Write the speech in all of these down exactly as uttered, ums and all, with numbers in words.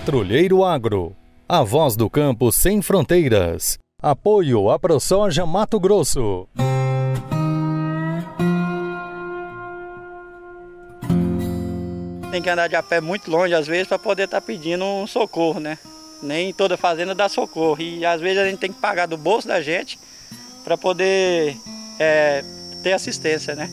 Patrulheiro Agro, a voz do campo sem fronteiras. Apoio à ProSoja Mato Grosso. Tem que andar de a pé muito longe às vezes para poder estar tá pedindo um socorro, né? Nem toda fazenda dá socorro e às vezes a gente tem que pagar do bolso da gente para poder é, ter assistência, né?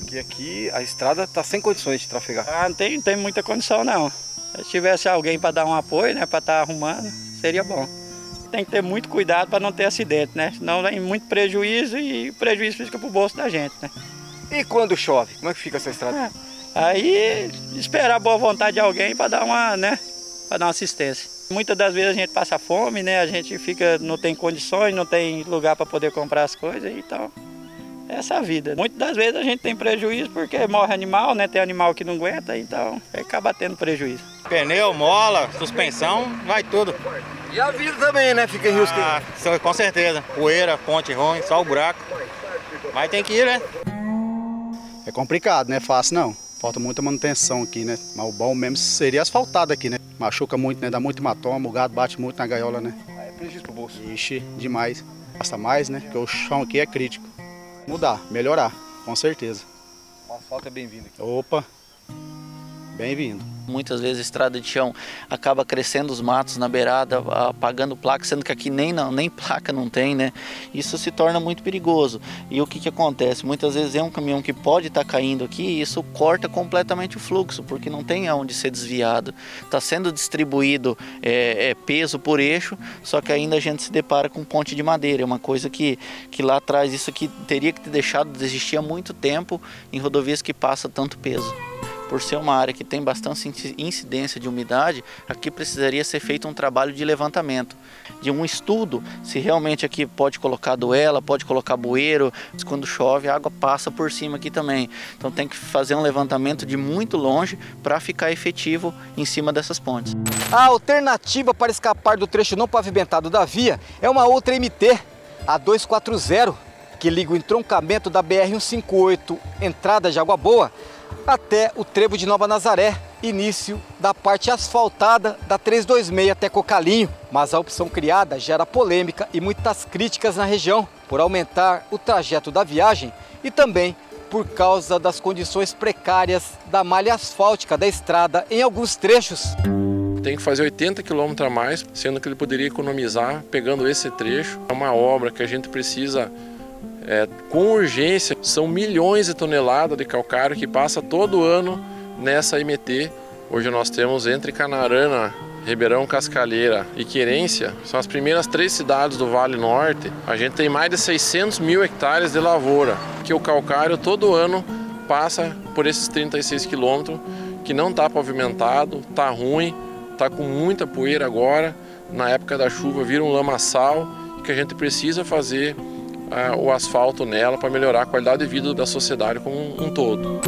Porque aqui a estrada está sem condições de trafegar. Ah, não tem, não tem muita condição não. Se tivesse alguém para dar um apoio, né, para estar tá arrumando, seria bom. Tem que ter muito cuidado para não ter acidente, né? Senão tem muito prejuízo e o prejuízo fica pro bolso da gente, né? E quando chove, como é que fica essa estrada? Ah, aí esperar a boa vontade de alguém para dar uma, né, para dar uma assistência. Muitas das vezes a gente passa fome, né? A gente fica, não tem condições, não tem lugar para poder comprar as coisas, então essa é a vida. Muitas das vezes a gente tem prejuízo porque morre animal, né? Tem animal que não aguenta, então acaba tendo prejuízo. Pneu, mola, suspensão, vai tudo. E a vida também, né? Fica em risco. Ah, com certeza. Poeira, ponte ruim, só o buraco. Mas tem que ir, né? É complicado, não é fácil não. Falta muita manutenção aqui, né? Mas o bom mesmo seria asfaltado aqui, né? Machuca muito, né? Dá muito hematoma, o gado bate muito na gaiola, né? É prejuízo pro bolso. Ixi, demais. Gasta mais, né? Porque o chão aqui é crítico. Mudar, melhorar, com certeza. O asfalto é bem-vindo aqui. Opa, bem-vindo. Muitas vezes a estrada de chão acaba crescendo os matos na beirada, apagando placa, sendo que aqui nem, não, nem placa não tem, né? Isso se torna muito perigoso. E o que, que acontece? Muitas vezes é um caminhão que pode estar tá caindo aqui e isso corta completamente o fluxo, porque não tem aonde ser desviado. Está sendo distribuído é, é, peso por eixo, só que ainda a gente se depara com ponte de madeira. É uma coisa que, que lá atrás, isso aqui teria que ter deixado de existir há muito tempo em rodovias que passa tanto peso. Por ser uma área que tem bastante incidência de umidade, aqui precisaria ser feito um trabalho de levantamento, de um estudo, se realmente aqui pode colocar duela, pode colocar bueiro, mas quando chove a água passa por cima aqui também. Então tem que fazer um levantamento de muito longe para ficar efetivo em cima dessas pontes. A alternativa para escapar do trecho não pavimentado da via é uma outra M T, a duzentos e quarenta, que liga o entroncamento da B R cento e cinquenta e oito, entrada de Água Boa, até o trevo de Nova Nazaré, início da parte asfaltada da trezentos e vinte e seis até Cocalinho. Mas a opção criada gera polêmica e muitas críticas na região por aumentar o trajeto da viagem e também por causa das condições precárias da malha asfáltica da estrada em alguns trechos. Tem que fazer oitenta quilômetros a mais, sendo que ele poderia economizar pegando esse trecho. É uma obra que a gente precisa... É, com urgência, são milhões de toneladas de calcário que passa todo ano nessa M T. Hoje nós temos entre Canarana, Ribeirão Cascaleira e Querência, são as primeiras três cidades do Vale Norte. A gente tem mais de seiscentos mil hectares de lavoura, que o calcário todo ano passa por esses trinta e seis quilômetros, que não está pavimentado, está ruim, está com muita poeira agora. Na época da chuva vira um lamaçal, que a gente precisa fazer o asfalto nela para melhorar a qualidade de vida da sociedade como um, um todo.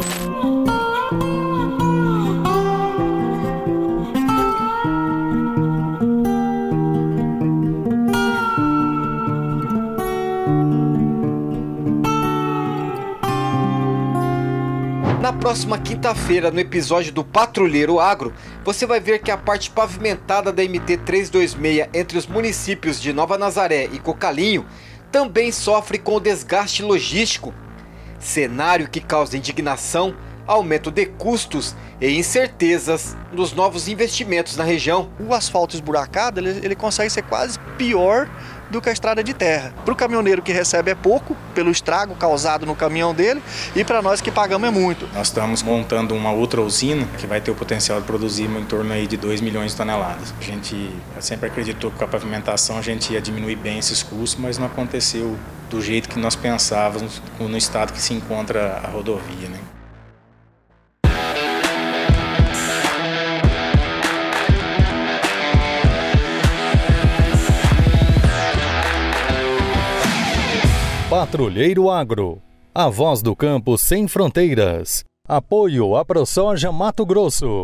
Na próxima quinta-feira, no episódio do Patrulheiro Agro, você vai ver que a parte pavimentada da M T trezentos e vinte e seis entre os municípios de Nova Nazaré e Cocalinho também sofre com o desgaste logístico, cenário que causa indignação, aumento de custos e incertezas nos novos investimentos na região. O asfalto esburacado ele, ele consegue ser quase pior do que a estrada de terra. Para o caminhoneiro que recebe é pouco, pelo estrago causado no caminhão dele, e para nós que pagamos é muito. Nós estamos montando uma outra usina que vai ter o potencial de produzir em torno aí de dois milhões de toneladas. A gente sempre acreditou que com a pavimentação a gente ia diminuir bem esses custos, mas não aconteceu do jeito que nós pensávamos no estado que se encontra a rodovia, né? Patrulheiro Agro, a voz do campo sem fronteiras. Apoio à ProSoja Mato Grosso.